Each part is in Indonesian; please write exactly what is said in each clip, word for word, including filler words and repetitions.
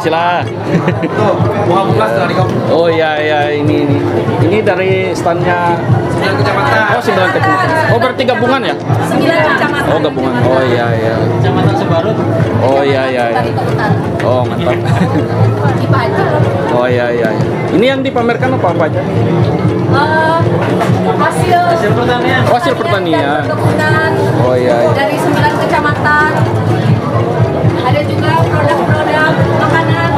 Silah. Oh iya iya ini ini. Ini dari standnya sembilan kecamatan. Oh sembilan kecamatan. Oh berarti gabungan ya? Sembilan kecamatan. Oh gabungan. Oh iya iya. Kecamatan Sebarut. Oh iya iya. Oh mantap. Oh iya iya. Ini yang dipamerkan apa apa aja? Uh, hasil, hasil pertanian, oh, hasil pertanian, perkebunan, oh, iya, iya. dari sembilan kecamatan, ada juga produk-produk makanan.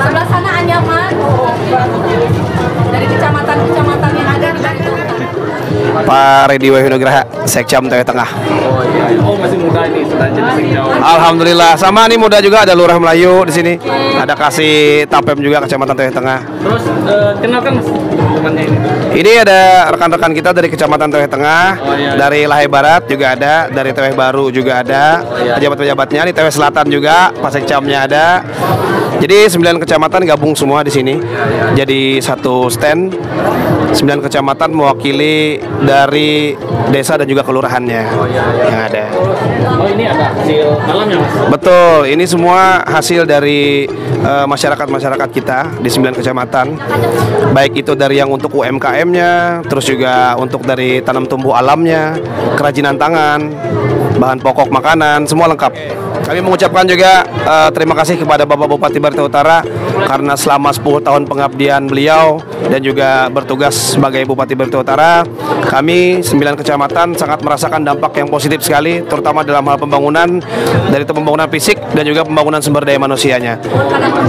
Sebelah sana anyaman dari kecamatan-kecamatan yang ada di Tengah. Pak Redi Wahyunugraha, Sekcam Teweh Tengah. Oh iya, oh masih muda ini, sudah jadi sekcam. Alhamdulillah, sama nih muda juga, ada Lurah Melayu di sini, ada Kasih Tapem juga Kecamatan Teweh Tengah. Terus uh, kenalkan mas temannya ini. Ini ada rekan-rekan kita dari Kecamatan Teweh Tengah, oh, iya, iya. dari Lahei Barat juga ada, dari Teweh Baru juga ada, pejabat-pejabatnya oh, iya. di Teweh Selatan juga, Pak Sekcamnya ada. Jadi sembilan kecamatan gabung semua di sini, jadi satu stand. Sembilan kecamatan mewakili dari desa dan juga kelurahannya oh, iya, iya. yang ada. Oh ini ada hasil alamnya mas? Betul, ini semua hasil dari masyarakat-masyarakat uh, kita di sembilan kecamatan. Baik itu dari yang untuk U M K M-nya, terus juga untuk dari tanam tumbuh alamnya, kerajinan tangan, bahan pokok makanan, semua lengkap. Kami mengucapkan juga uh, terima kasih kepada Bapak Bupati Barito Utara karena selama sepuluh tahun pengabdian beliau dan juga bertugas sebagai Bupati Barito Utara, kami sembilan kecamatan sangat merasakan dampak yang positif sekali, terutama dalam hal pembangunan, dari itu pembangunan fisik dan juga pembangunan sumber daya manusianya.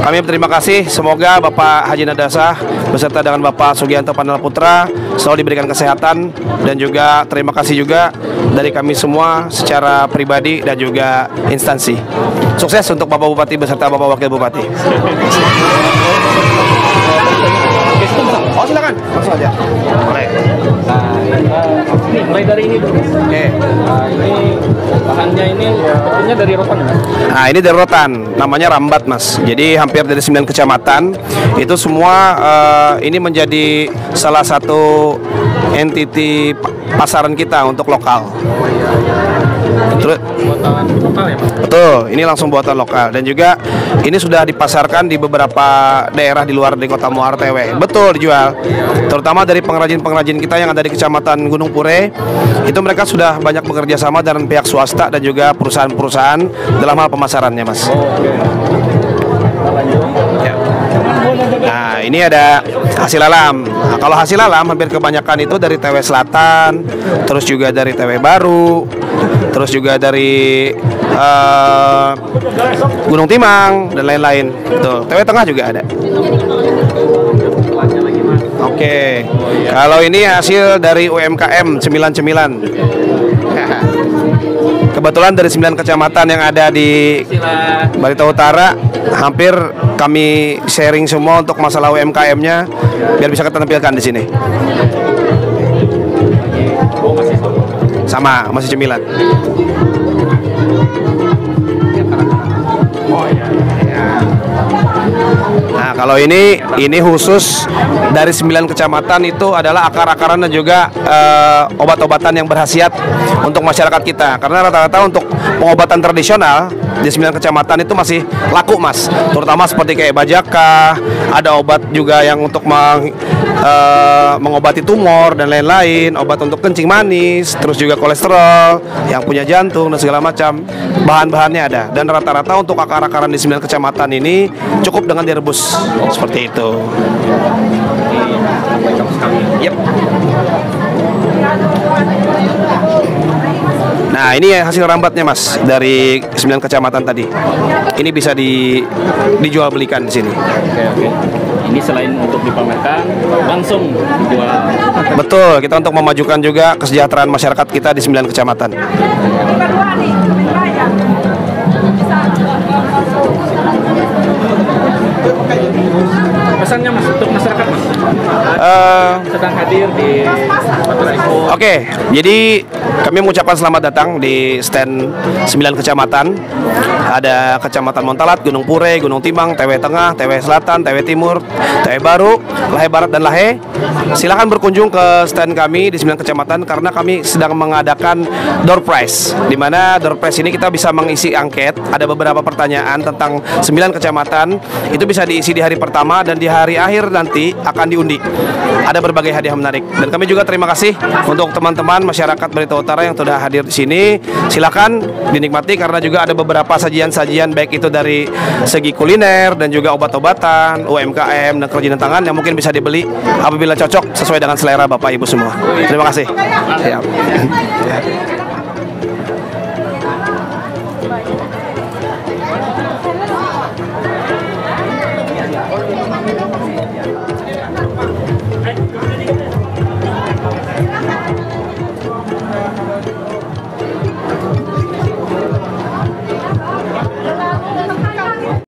Kami berterima kasih, semoga Bapak Haji Nadasah beserta dengan Bapak Sugianto Panal Putra selalu diberikan kesehatan, dan juga terima kasih juga dari kami semua secara pribadi dan juga instansi. Sukses untuk Bapak Bupati beserta Bapak Wakil Bupati. Oh silakan, langsung aja. Mulai. Mulai dari ini dulu. Oke. Nah, ini bahannya ini tentunya dari rotan. Nah ini dari rotan, namanya Rambat Mas. Jadi hampir dari sembilan kecamatan itu semua uh, ini menjadi salah satu entiti pasaran kita untuk lokal. Terus, buatan lokal ya, Pak? Betul, ini langsung buatan lokal, dan juga ini sudah dipasarkan di beberapa daerah di luar dari kota Muara Teweh. Betul, dijual terutama dari pengrajin-pengrajin kita yang ada di Kecamatan Gunung Pure. Itu mereka sudah banyak bekerja sama dengan pihak swasta dan juga perusahaan-perusahaan dalam hal pemasarannya, Mas. Oh, okay. Ya. Nah ini ada hasil alam. Nah, kalau hasil alam hampir kebanyakan itu dari Teweh Selatan, terus juga dari Teweh Baru, terus juga dari uh, Gunung Timang dan lain-lain. Tuh Teweh Tengah juga ada. Oke, okay. Kalau ini hasil dari U M K M cemilan-cemilan. Kebetulan dari sembilan kecamatan yang ada di Barito Utara, hampir kami sharing semua untuk masalah U M K M-nya biar bisa kita tampilkan di sini. Sama, masih cemilan. Nah kalau ini ini khusus dari sembilan kecamatan itu adalah akar-akaran dan juga uh, obat-obatan yang berkhasiat untuk masyarakat kita, karena rata-rata untuk pengobatan tradisional di sembilan kecamatan itu masih laku Mas, terutama seperti kayak bajakah, ada obat juga yang untuk meng, uh, mengobati tumor dan lain-lain, obat untuk kencing manis, terus juga kolesterol, yang punya jantung dan segala macam bahan-bahannya ada, dan rata-rata untuk akar-akaran di sembilan kecamatan ini cukup dengan direbus seperti itu. Yep. Nah ini hasil rambatnya Mas dari sembilan kecamatan tadi. Ini bisa di, dijual belikan di sini. Oke, oke. Ini selain untuk dipamerkan langsung dijual. Betul, kita untuk memajukan juga kesejahteraan masyarakat kita di sembilan kecamatan. Pesannya Mas untuk masyarakat Mas. Uh, sedang hadir di Oke, okay, jadi kami mengucapkan selamat datang di stand sembilan kecamatan. ada Kecamatan Montalat, Gunung Pure, Gunung Timang, Teweh Tengah, Teweh Selatan, Teweh Timur, Teweh Baru, Lahei Barat, dan Lahei. Silahkan berkunjung ke stand kami di sembilan kecamatan karena kami sedang mengadakan door prize, di mana door prize ini kita bisa mengisi angket. Ada beberapa pertanyaan tentang sembilan kecamatan, itu bisa diisi di hari pertama, dan di hari akhir nanti akan diundi. Ada berbagai hadiah menarik, dan kami juga terima kasih untuk teman-teman masyarakat Barito Utara yang sudah hadir di sini. Silakan dinikmati karena juga ada beberapa sajian-sajian, baik itu dari segi kuliner dan juga obat-obatan, U M K M, dan kerajinan tangan yang mungkin bisa dibeli apabila cocok sesuai dengan selera Bapak Ibu semua. Terima kasih. Siap.